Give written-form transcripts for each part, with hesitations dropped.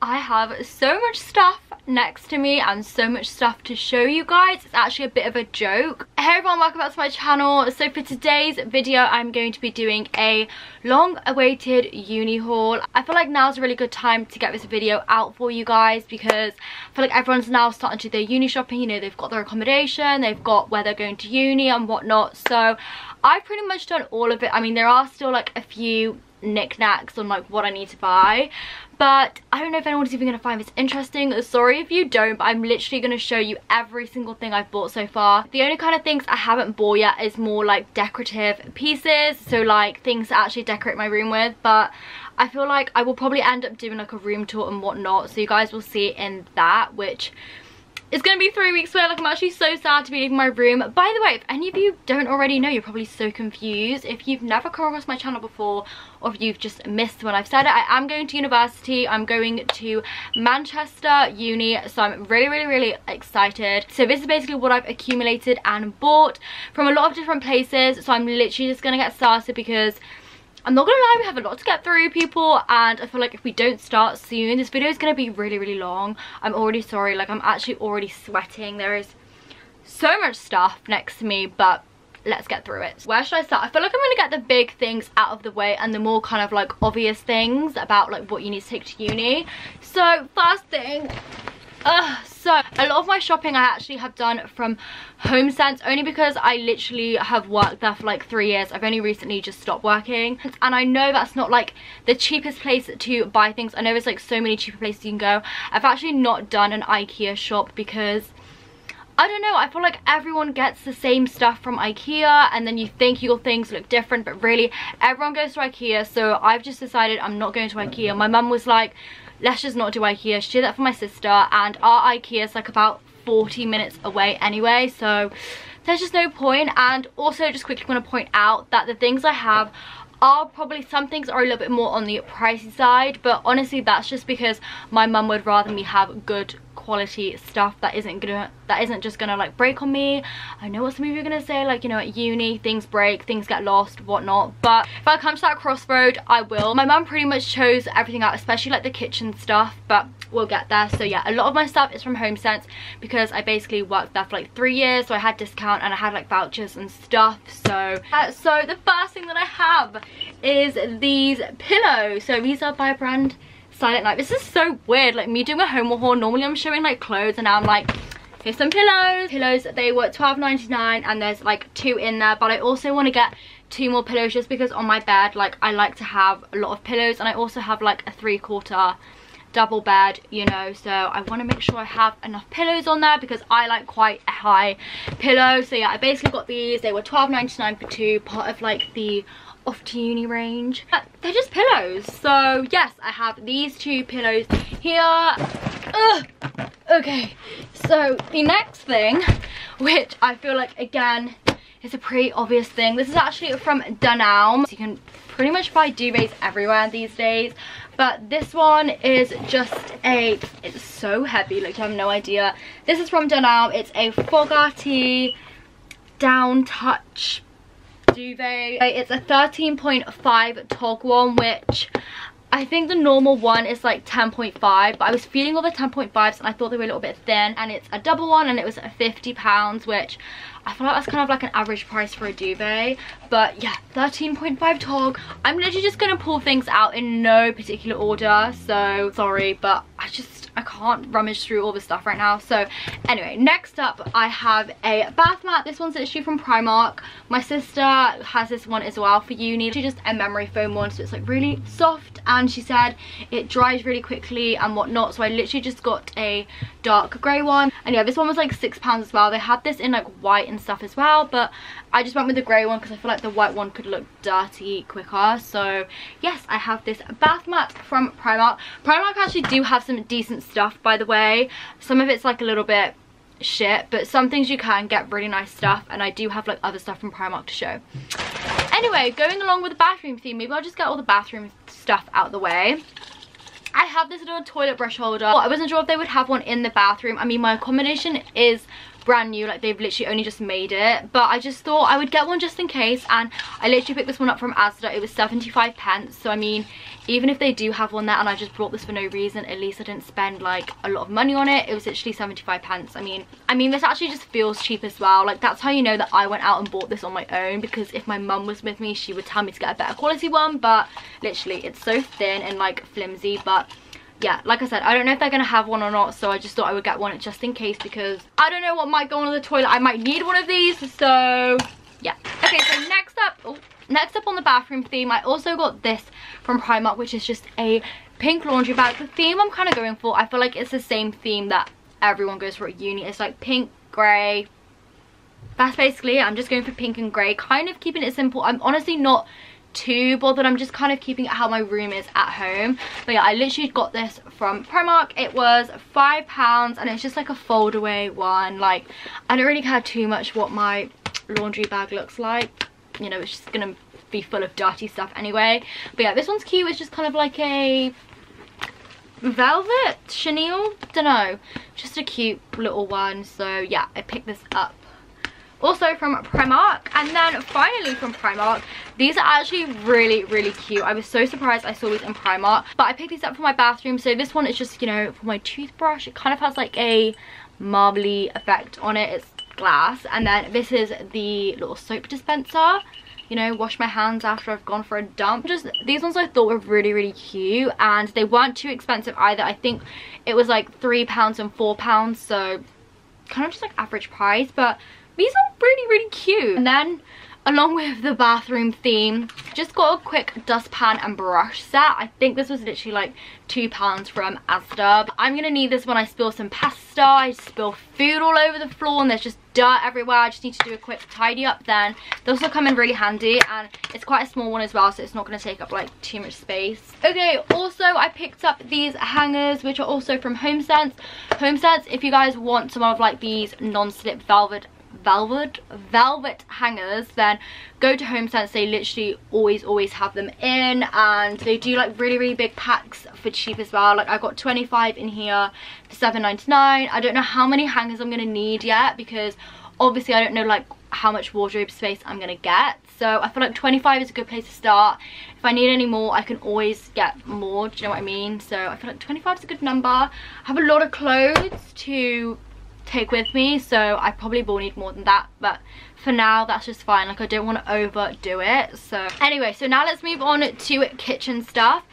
I have so much stuff next to me and so much stuff to show you guys. It's actually a bit of a joke. Hey everyone, welcome back to my channel. So for today's video, I'm going to be doing a long-awaited uni haul. I feel like now's a really good time to get this video out for you guys because I feel like everyone's now starting to do their uni shopping. You know, they've got their accommodation, they've got where they're going to uni and whatnot. So I've pretty much done all of it. I mean, there are still like a few knickknacks on like what I need to buy, but I don't know if anyone's even gonna find this interesting. Sorry if you don't, but I'm literally gonna show you every single thing I've bought so far. The only kind of things I haven't bought yet is more like decorative pieces, so like things to actually decorate my room with, but I feel like I will probably end up doing like a room tour and whatnot, so you guys will see in that, which it's gonna be 3 weeks away. Like, I'm actually so sad to be leaving my room. By the way, if any of you don't already know, you're probably so confused. If you've never come across my channel before, or if you've just missed when I've said it, I am going to university. I'm going to Manchester Uni, so I'm really excited. So this is basically what I've accumulated and bought from a lot of different places. So I'm literally just gonna get started because I'm not gonna lie, we have a lot to get through, people, and I feel like if we don't start soon, this video is gonna be really long. I'm already sorry, like I'm actually already sweating. There is so much stuff next to me, but let's get through it. Where should I start? I feel like I'm gonna get the big things out of the way and the more kind of like obvious things about like what you need to take to uni. So first thing, so a lot of my shopping I actually have done from HomeSense, only because I literally have worked there for like 3 years. I've only recently just stopped working, and I know that's not like the cheapest place to buy things. I know there's like so many cheaper places you can go. I've actually not done an IKEA shop because I don't know, I feel like everyone gets the same stuff from IKEA and then you think your things look different, but really everyone goes to IKEA. So I've just decided I'm not going to IKEA. My mum was like, let's just not do IKEA. She did that for my sister, and our IKEA is like about 40 minutes away anyway, so there's just no point. And also just quickly want to point out that the things I have are probably, some things are a little bit more on the pricey side, but honestly that's just because my mum would rather me have good quality stuff that isn't just gonna like break on me. I know what some of you are gonna say, like, you know, at uni things break, things get lost, whatnot, but if I come to that crossroad I will. My mum pretty much chose everything out, especially like the kitchen stuff, but we'll get there. So yeah, a lot of my stuff is from HomeSense because I basically worked there for like 3 years, so I had discount and I had like vouchers and stuff. So so the first thing that I have is these pillows. So these are by a brand, Silent Night. This is so weird, like me doing a home haul. Normally I'm showing like clothes and now I'm like, here's some pillows. They were £12.99 and there's like two in there, but I also want to get two more pillows just because on my bed, like I like to have a lot of pillows, and I also have like a 3/4 double bed, you know, so I want to make sure I have enough pillows on there because I like quite a high pillow. So yeah, I basically got these. They were £12.99 for two, part of like the off to uni range. They're just pillows. So yes, I have these two pillows here. Okay, so the next thing, which I feel like again is a pretty obvious thing, this is actually from Dunelm. So you can pretty much buy duvets everywhere these days, but this one is just a, it's so heavy, like you have no idea. This is from Dunelm. It's a Fogarty Down Touch duvet. It's a 13.5 tog one, which I think the normal one is like 10.5, but I was feeling all the 10.5s and I thought they were a little bit thin, and it's a double one and it was £50, which I feel like that's kind of like an average price for a duvet. But yeah, 13.5 tog. I'm literally just gonna pull things out in no particular order, so sorry, but I can't rummage through all this stuff right now. So anyway, next up I have a bath mat. This one's literally from Primark. My sister has this one as well for uni. She just a memory foam one, so it's like really soft, and she said it dries really quickly and whatnot, so I literally just got a dark grey one. And yeah, this one was like £6 as well. They had this in like white and stuff as well, but I just went with the grey one because I feel like the white one could look dirty quicker. So yes, I have this bath mat from Primark. Primark actually do have some decent stuff, by the way. Some of it's like a little bit shit, but some things you can get really nice stuff, and I do have like other stuff from Primark to show. Anyway, going along with the bathroom theme, maybe I'll just get all the bathroom stuff out of the way. I have this little toilet brush holder. I wasn't sure if they would have one in the bathroom. I mean, my accommodation is brand new, like they've literally only just made it, but I just thought I would get one just in case. And I literally picked this one up from Asda. It was 75p, so I mean, even if they do have one there and I just brought this for no reason, at least I didn't spend like a lot of money on it. It was literally 75p. I mean this actually just feels cheap as well. Like, that's how you know that I went out and bought this on my own, because if my mum was with me, she would tell me to get a better quality one. But literally, it's so thin and like flimsy. But yeah, like I said, I don't know if they're gonna have one or not, so I just thought I would get one just in case, because I don't know what might go on the toilet. I might need one of these, so yeah. Okay, so next up on the bathroom theme, I also got this from Primark, which is just a pink laundry bag. The theme I'm kind of going for, I feel like it's the same theme that everyone goes for at uni. It's like pink, grey. That's basically it. I'm just going for pink and grey, kind of keeping it simple. I'm honestly not too bothered. I'm just kind of keeping it how my room is at home. But yeah, I literally got this from Primark. It was £5 and it's just like a fold away one. Like, I don't really care too much what my laundry bag looks like. You know, it's just gonna be full of dirty stuff anyway. But yeah, this one's cute. It's just kind of like a velvet chenille, don't know, just a cute little one. So yeah, I picked this up also from Primark. And then finally from Primark, these are actually really cute. I was so surprised I saw these in Primark, but I picked these up for my bathroom. So this one is just, you know, for my toothbrush. It kind of has like a marbly effect on it. It's glass. And then this is the little soap dispenser, you know, wash my hands after I've gone for a dump. Just these ones I thought were really cute, and they weren't too expensive either. I think it was like £3 and £4, so kind of just like average price, but these are really cute. And then along with the bathroom theme, just got a quick dustpan and brush set. I think this was literally like £2 from Asda. I'm gonna need this when I spill some pasta. I spill food all over the floor and there's just dirt everywhere. I just need to do a quick tidy up then. This will come in really handy, and it's quite a small one as well, so it's not gonna take up like too much space. Okay, also I picked up these hangers, which are also from HomeSense. HomeSense, if you guys want some of like these non-slip velvet hangers, then go to HomeSense. They literally always have them in, and they do like really big packs for cheap as well. Like, I got 25 in here for £7.99. I don't know how many hangers I'm gonna need yet, because obviously I don't know like how much wardrobe space I'm gonna get. So I feel like 25 is a good place to start. If I need any more, I can always get more, do you know what I mean? So I feel like 25 is a good number. I have a lot of clothes to take with me, so I probably will need more than that, but for now that's just fine. Like, I don't want to overdo it. So anyway, so now let's move on to kitchen stuff.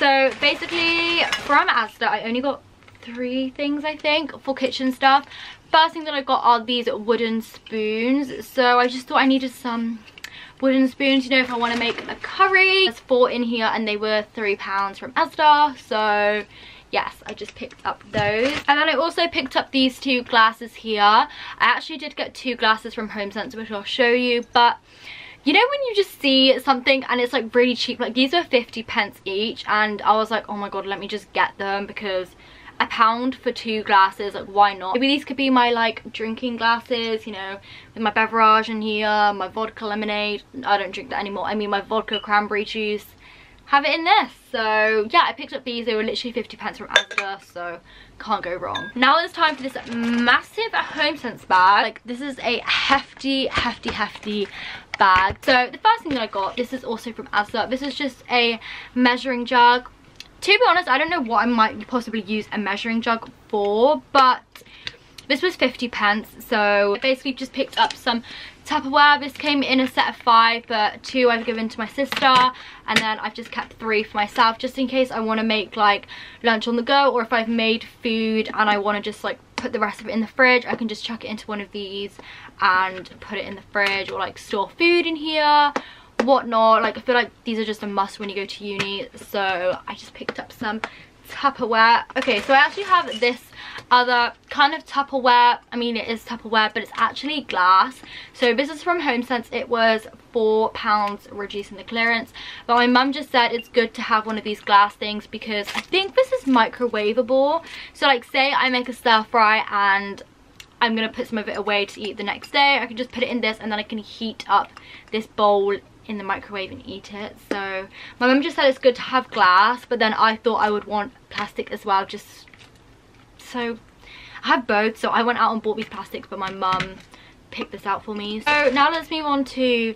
So basically from Asda, I only got 3 things I think for kitchen stuff. First thing that I got are these wooden spoons. So I just thought I needed some wooden spoons, you know, if I want to make a curry. There's 4 in here and they were £3 from Asda, so yes, I just picked up those. And then I also picked up these 2 glasses here. I actually did get 2 glasses from HomeSense, which I'll show you. But you know when you just see something and it's like really cheap, like these are 50p each, and I was like, oh my god, let me just get them, because £1 for 2 glasses, like why not? Maybe these could be my like drinking glasses, you know, with my beverage in here, my vodka lemonade. I don't drink that anymore. I mean, my vodka cranberry juice. Have it in this. So yeah, I picked up these. They were literally 50p from Asda, so can't go wrong. Now it's time for this massive HomeSense bag. Like, this is a hefty bag. So the first thing that I got, this is also from Asda. This is just a measuring jug. To be honest, I don't know what I might possibly use a measuring jug for, but this was 50p, so I basically just picked up some Tupperware. This came in a set of 5, but 2 I've given to my sister, and then I've just kept 3 for myself, just in case I want to make like lunch on the go, or if I've made food and I want to just like put the rest of it in the fridge, I can just chuck it into one of these and put it in the fridge, or like store food in here, whatnot. Like, I feel like these are just a must when you go to uni, so I just picked up some Tupperware. Okay, so I actually have this other kind of Tupperware. I mean, it is Tupperware, but it's actually glass. So this is from HomeSense. It was £4, reducing the clearance. But my mum just said it's good to have one of these glass things, because I think this is microwavable. So like, say I make a stir fry and I'm gonna put some of it away to eat the next day, I can just put it in this, and then I can heat up this bowl in the microwave and eat it. So my mum just said it's good to have glass, but then I thought I would want plastic as well, just so I have both, so I went out and bought these plastics, but my mum picked this out for me. So now let's move on to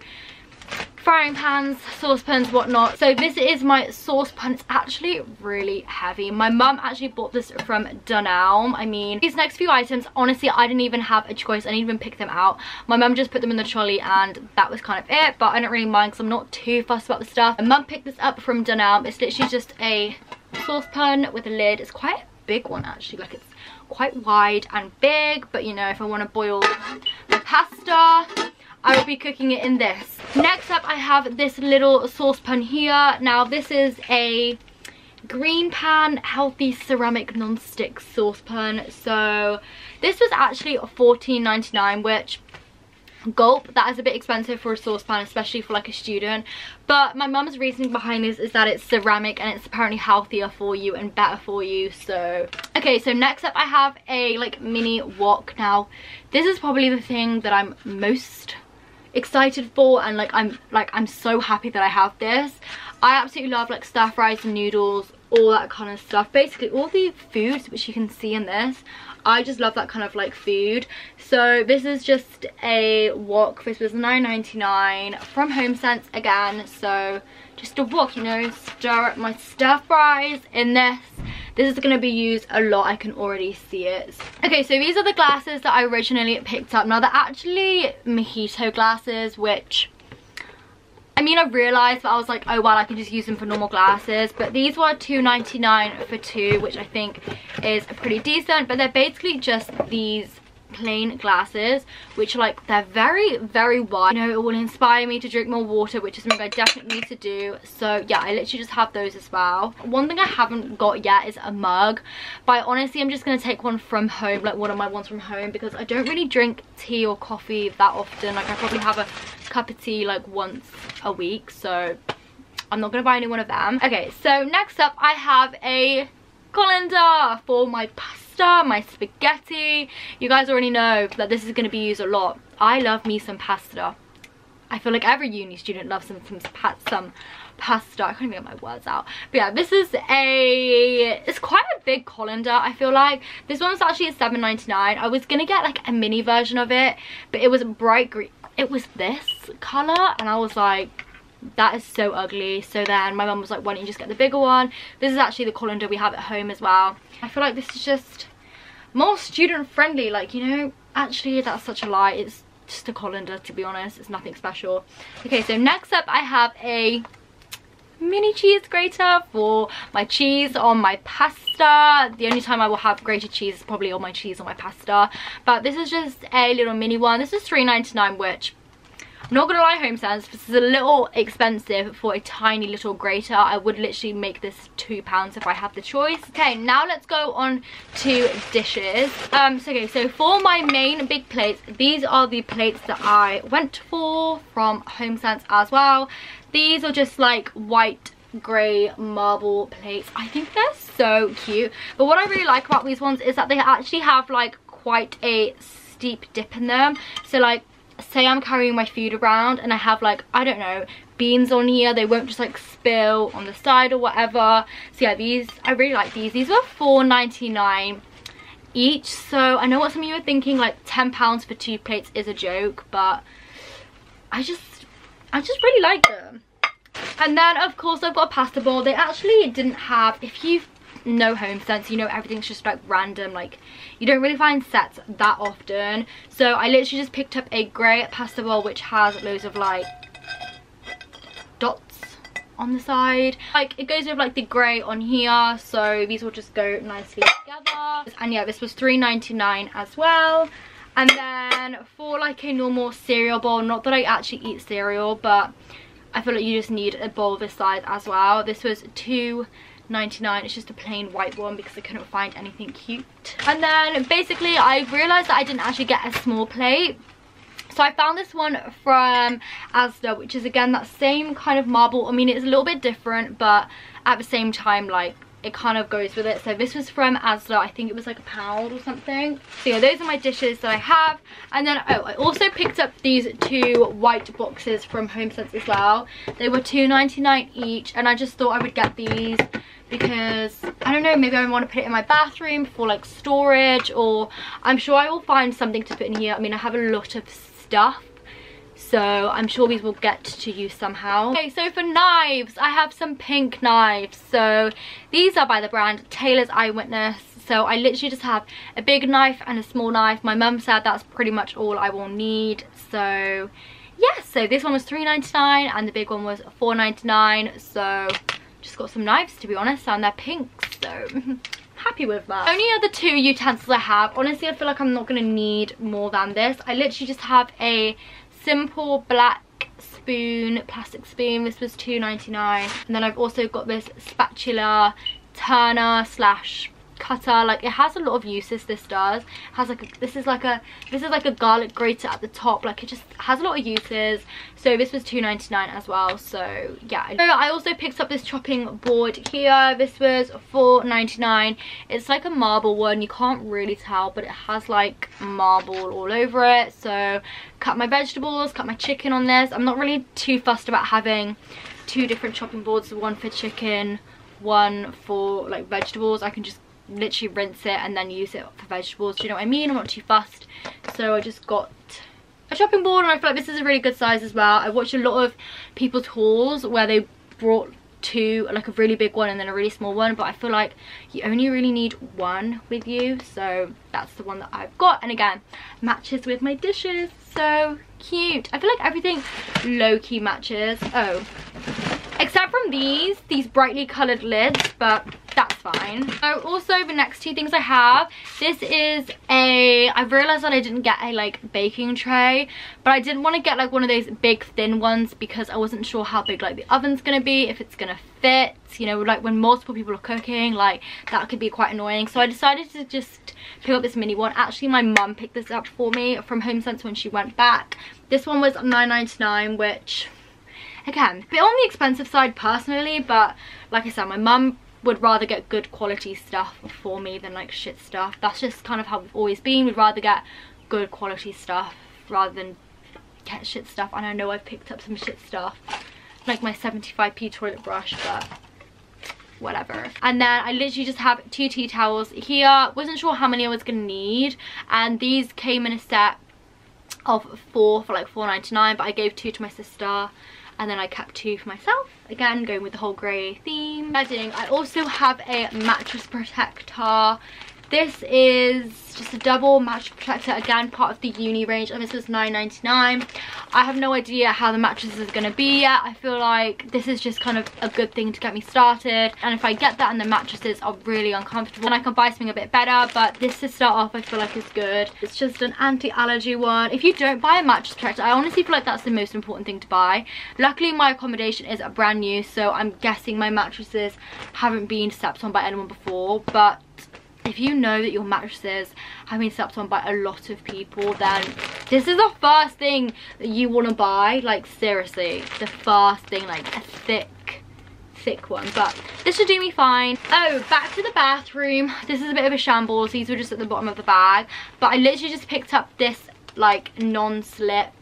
frying pans, saucepans, whatnot. So this is my saucepan. It's actually really heavy. My mum actually bought this from Dunelm. I mean, these next few items, honestly, I didn't even have a choice. I didn't even pick them out. My mum just put them in the trolley and that was kind of it, but I don't really mind because I'm not too fussed about the stuff. My mum picked this up from Dunelm. It's literally just a saucepan with a lid. It's quite a big one actually, like it's quite wide and big, but you know, if I want to boil the pasta, I will be cooking it in this. Next up, I have this little saucepan here. Now, this is a Green Pan healthy ceramic non-stick saucepan. So this was actually $14.99, which, gulp, that is a bit expensive for a saucepan, especially for like a student. But my mum's reasoning behind this is that it's ceramic and it's apparently healthier for you and better for you. So okay, so next up I have a like mini wok. Now this is probably the thing that I'm most excited for, and I'm so happy that I have this. I absolutely love like stir fries and noodles, all that kind of stuff, basically all the foods which you can see in this. I just love that kind of like food. So this is just a wok. This was $9.99 from HomeSense again. So just a wok, you know, stir up my stir fries in this. This is going to be used a lot. I can already see it. Okay, so these are the glasses that I originally picked up. Now they're actually mojito glasses, which, I mean, I realised, but I was like, oh wow, I can just use them for normal glasses. But these were $2.99 for two, which I think is pretty decent. But they're basically just these plain glasses, which are like, they're very, very wide. You know, it will inspire me to drink more water, which is something I definitely need to do. So yeah, I literally just have those as well. One thing I haven't got yet is a mug. But honestly, I'm just going to take one from home, like one of my ones from home, because I don't really drink tea or coffee that often. Like I probably have a cup of tea like once a week, so I'm not gonna buy any one of them. Okay, so next up I have a colander for my pasta, my spaghetti. You guys already know that this is gonna be used a lot. I love me some pasta. I feel like every uni student loves some pasta. I can't even get my words out. But yeah, this is a, it's quite a big colander, I feel like. This one was actually at $7.99. I was gonna get like a mini version of it, but it was bright green. It was this color, and I was like, that is so ugly. So then my mum was like, why don't you just get the bigger one? This is actually the colander we have at home as well. I feel like this is just more student friendly, like, you know, actually that's such a lie. It's just a colander, to be honest. It's nothing special. Okay, so next up I have a mini cheese grater for my cheese on my pasta. The only time I will have grated cheese is probably on my cheese on my pasta, but this is just a little mini one. This is $3.99, which, I'm not gonna lie, HomeSense, this is a little expensive for a tiny little grater. I would literally make this £2 if I had the choice. Okay, now let's go on to dishes. Okay, so for my main big plates, these are the plates that I went for from HomeSense as well. These are just like white grey marble plates. I think they're so cute, but what I really like about these ones is that they actually have like quite a steep dip in them. So like, say I'm carrying my food around and I have like, I don't know, beans on here, they won't just like spill on the side or whatever. So yeah, these, I really like these. These were $4.99 each. So I know what some of you are thinking, like £10 for two plates is a joke, but I just really like them. And then of course I've got a pasta bowl. They actually didn't have, if you've no HomeSense, you know everything's just like random, like you don't really find sets that often. So I literally just picked up a grey pasta bowl which has loads of like dots on the side, like it goes with like the grey on here, so these will just go nicely together. And yeah, this was $3.99 as well. And then for like a normal cereal bowl, not that I actually eat cereal, but I feel like you just need a bowl this size as well. This was $2.99. It's just a plain white one because I couldn't find anything cute. And then basically I realized that I didn't actually get a small plate, so I found this one from Asda, which is again that same kind of marble. I mean, it's a little bit different, but at the same time, like, it kind of goes with it. So this was from Asda. I think it was like £1 or something. So yeah, those are my dishes that I have. And then, oh, I also picked up these two white boxes from HomeSense as well. They were $2.99 each, and I just thought I would get these because I don't know, maybe I want to put it in my bathroom for like storage, or I'm sure I will find something to put in here. I mean, I have a lot of stuff, so I'm sure these will get to you somehow. Okay, so for knives, I have some pink knives. So these are by the brand Taylor's Eyewitness. So I literally just have a big knife and a small knife. My mum said that's pretty much all I will need. So yeah, so this one was $3.99 and the big one was $4.99. So just got some knives, to be honest, and they're pink, so happy with that. Only other two utensils I have. Honestly, I feel like I'm not going to need more than this. I literally just have a simple black spoon, plastic spoon. This was $2.99. And then I've also got this spatula turner slash cutter. Like, it has a lot of uses, this does. It has like a, this is like a garlic grater at the top. Like, it just has a lot of uses. So this was $2.99 as well. So yeah. So I also picked up this chopping board here. This was $4.99. It's like a marble one. You can't really tell, but it has like marble all over it. So cut my vegetables, cut my chicken on this. I'm not really too fussed about having two different chopping boards, one for chicken, one for like vegetables. I can just literally rinse it and then use it for vegetables. Do you know what I mean? I'm not too fussed. So I just got a chopping board, and I feel like this is a really good size as well. I watched a lot of people's hauls where they brought two, like a really big one and then a really small one, but I feel like you only really need one with you, so that's the one that I've got. And again, matches with my dishes. So cute. I feel like everything low-key matches. Oh, except from these brightly coloured lids, but that's fine. So also the next two things I have, this is a, I've realised that I didn't get a like baking tray, but I didn't want to get like one of those big thin ones because I wasn't sure how big like the oven's going to be, if it's going to fit, you know, like when multiple people are cooking, like that could be quite annoying. So I decided to just pick up this mini one. Actually, my mum picked this up for me from HomeSense when she went back. This one was $9.99, which again, a bit on the expensive side personally, but like I said, my mum would rather get good quality stuff for me than like shit stuff. That's just kind of how we've always been. We'd rather get good quality stuff rather than get shit stuff. And I know I've picked up some shit stuff, like my 75p toilet brush, but whatever. And then I literally just have two tea towels here. Wasn't sure how many I was gonna need, and these came in a set of four for like $4.99, but I gave two to my sister and then I kept two for myself. Again, going with the whole grey theme. Bedding. I also have a mattress protector. This is just a double mattress protector, again part of the uni range, and this was $9.99. I have no idea how the mattress is going to be yet. I feel like this is just kind of a good thing to get me started, and if I get that and the mattresses are really uncomfortable, then I can buy something a bit better, but this to start off I feel like is good. It's just an anti-allergy one. If you don't buy a mattress protector, I honestly feel like that's the most important thing to buy. Luckily my accommodation is brand new, so I'm guessing my mattresses haven't been stepped on by anyone before, but if you know that your mattresses have been slept on by a lot of people, then this is the first thing that you want to buy. Like, seriously, the first thing, like a thick one, but this should do me fine. Oh, back to the bathroom. This is a bit of a shambles. These were just at the bottom of the bag, but I literally just picked up this like non-slip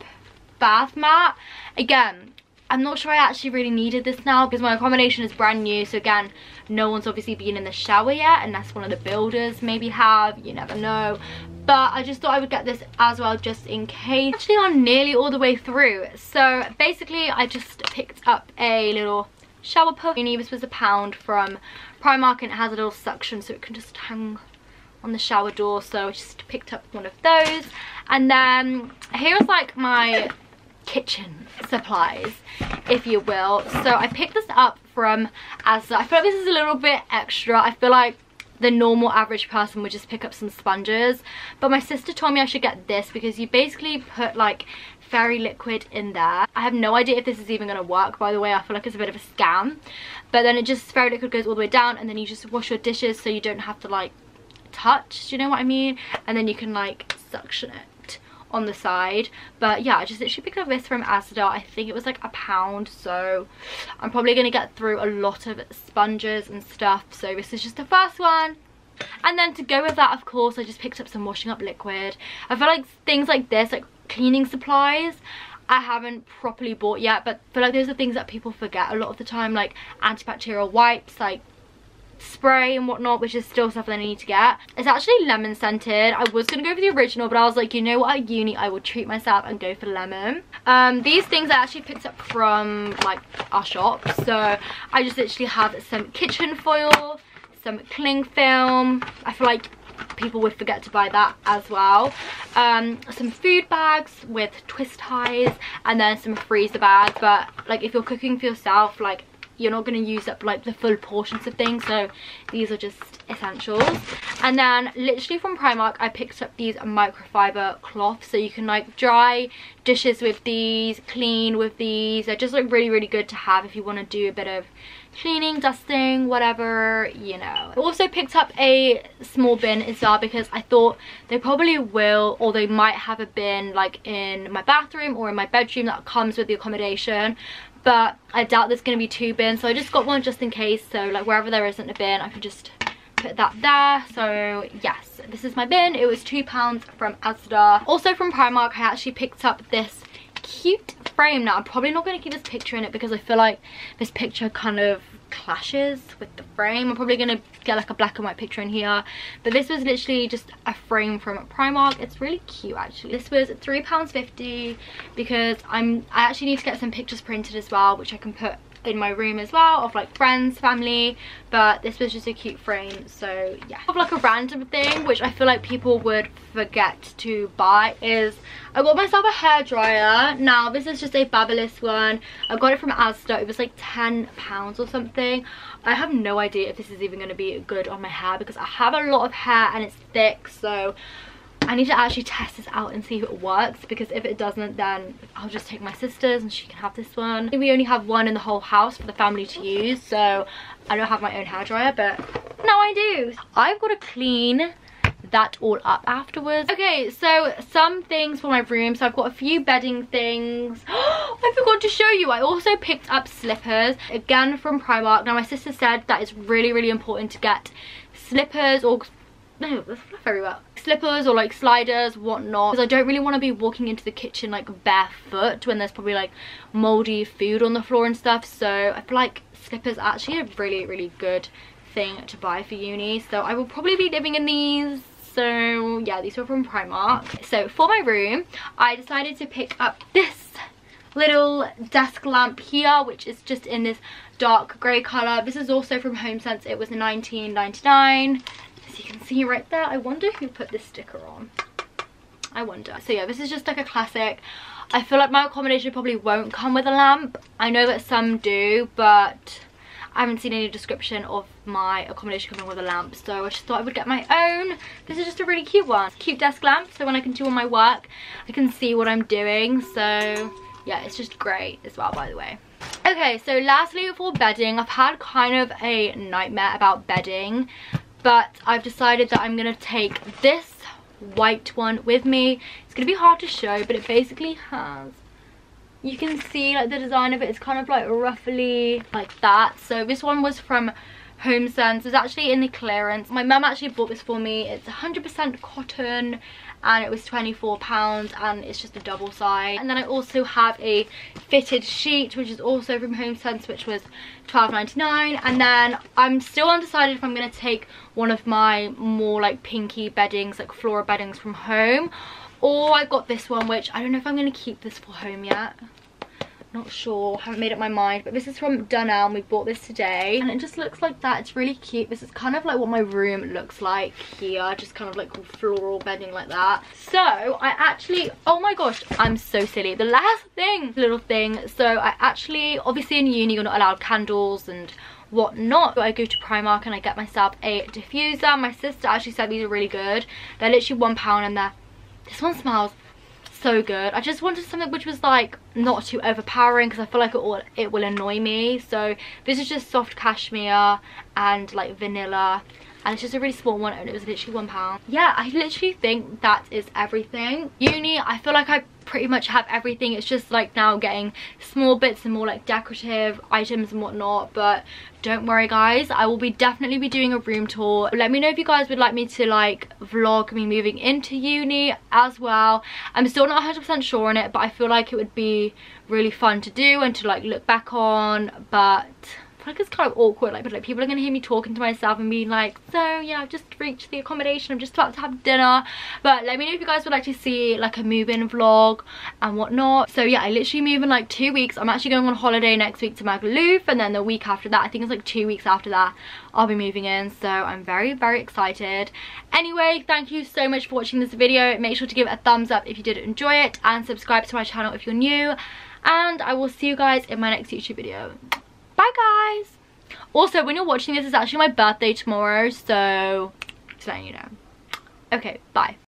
bath mat. Again, I'm not sure I actually really needed this now because my accommodation is brand new, so again, no one's obviously been in the shower yet, unless one of the builders maybe have, you never know. But I just thought I would get this as well, just in case. Actually, I'm nearly all the way through. So basically I just picked up a little shower puff. This was £1 from Primark, and it has a little suction so it can just hang on the shower door, so I just picked up one of those. And then here's like my kitchen supplies, if you will. So I picked this up from Asda. I feel like this is a little bit extra. I feel like the normal average person would just pick up some sponges, but my sister told me I should get this because you basically put like fairy liquid in there. I have no idea if this is even going to work, by the way. I feel like it's a bit of a scam, but then it just, fairy liquid goes all the way down, and then you just wash your dishes so you don't have to like touch, do you know what I mean? And then you can like suction it on the side. But yeah, I just literally picked up this from Asda. I think it was like £1, so I'm probably gonna get through a lot of sponges and stuff, so this is just the first one. And then to go with that, of course, I just picked up some washing up liquid. I feel like things like this, like cleaning supplies, I haven't properly bought yet, but I feel like those are things that people forget a lot of the time, like antibacterial wipes, like spray and whatnot, which is still stuff that I need to get. It's actually lemon scented. I was gonna go for the original, but I was like, you know what, at uni I will treat myself and go for lemon. These things I actually picked up from like our shop, so I just literally have some kitchen foil, some cling film. I feel like people would forget to buy that as well. Some food bags with twist ties, and then some freezer bags. But like, if you're cooking for yourself, like, you're not going to use up like the full portions of things, so these are just essentials. And then literally from Primark I picked up these microfiber cloths, so you can like dry dishes with these, clean with these. They're just like really, really good to have if you want to do a bit of cleaning, dusting, whatever, you know. I also picked up a small bin as well, because I thought they probably will, or they might have a bin like in my bathroom or in my bedroom that comes with the accommodation, but I doubt there's going to be two bins, so I just got one just in case. So like wherever there isn't a bin, I could just put that there. So yes, this is my bin. It was £2 from Asda. Also from Primark I actually picked up this cute frame. Now I'm probably not going to keep this picture in it because I feel like this picture kind of clashes with the frame. I'm probably going to get like a black and white picture in here, but this was literally just a frame from Primark. It's really cute actually. This was £3.50 because I actually need to get some pictures printed as well, which I can put in my room as well, of like friends, family, but this was just a cute frame. So yeah, of like a random thing which I feel like people would forget to buy is I got myself a hairdryer. Now this is just a Babyliss one. I got it from Asda. It was like £10 or something. I have no idea if this is even going to be good on my hair because I have a lot of hair and it's thick, so I need to actually test this out and see if it works, because if it doesn't then I'll just take my sister's and she can have this one. We only have one in the whole house for the family to use, so I don't have my own hairdryer, but now I do. I've got to clean that all up afterwards. Okay, so some things for my room. So I've got a few bedding things. I forgot to show you, I also picked up slippers again from Primark. Now my sister said that it's really, really important to get slippers, or no, that's not very well. Slippers or like sliders, whatnot, because I don't really want to be walking into the kitchen like barefoot when there's probably like moldy food on the floor and stuff. So I feel like slippers are actually a really, really good thing to buy for uni. So I will probably be living in these. So yeah, these were from Primark. So for my room, I decided to pick up this little desk lamp here, which is just in this dark grey colour. This is also from HomeSense. It was £19.99. As you can see right there. I wonder who put this sticker on. I wonder. So yeah, this is just like a classic. I feel like my accommodation probably won't come with a lamp. I know that some do, but I haven't seen any description of my accommodation coming with a lamp, so I just thought I would get my own. This is just a really cute one. Cute desk lamp, so when I can do all my work, I can see what I'm doing. So yeah, it's just great as well, by the way. Okay, so lastly for bedding, I've had kind of a nightmare about bedding, but I've decided that I'm going to take this white one with me. It's going to be hard to show, but it basically has, you can see like the design of it. It's kind of like roughly like that. So this one was from HomeSense. It's actually in the clearance. My mum actually bought this for me. It's 100% cotton and it was £24, and it's just a double side. And then I also have a fitted sheet, which is also from HomeSense, which was £12.99. And then I'm still undecided if I'm going to take one of my more like pinky beddings, like floral beddings from home, or I got this one, which I don't know if I'm going to keep this for home yet. Not sure, haven't made up my mind, but this is from Dunelm. We bought this today and it just looks like that. It's really cute. This is kind of like what my room looks like here, just kind of like floral bedding like that. So I actually, oh my gosh, I'm so silly, the last thing, little thing. So I actually, obviously in uni you're not allowed candles and whatnot, but I go to Primark and I get myself a diffuser. My sister actually said these are really good. They're literally £1 and they're, this one smells so good. I just wanted something which was like not too overpowering, because I feel like it will annoy me. So this is just soft cashmere and like vanilla, and it's just a really small one, and it was literally £1. Yeah, I literally think that is everything. Uni, I feel like I pretty much have everything. It's just like now getting small bits and more like decorative items and whatnot, but don't worry guys, I will be definitely be doing a room tour. Let me know if you guys would like me to like vlog me moving into uni as well. I'm still not 100% sure on it, but I feel like it would be really fun to do and to like look back on. But like it's kind of awkward, like people are gonna hear me talking to myself and being like, so yeah, I've just reached the accommodation, I'm just about to have dinner. But let me know if you guys would like to see like a move-in vlog and whatnot. So yeah, I literally move in like 2 weeks. I'm actually going on holiday next week to Magaluf, and then the week after that, I think it's like 2 weeks after that, I'll be moving in. So I'm very, very excited. Anyway, thank you so much for watching this video. Make sure to give it a thumbs up if you did enjoy it, and subscribe to my channel if you're new. And I will see you guys in my next YouTube video. Bye guys. Also, when you're watching this, it's actually my birthday tomorrow, so just letting you know. Okay, bye.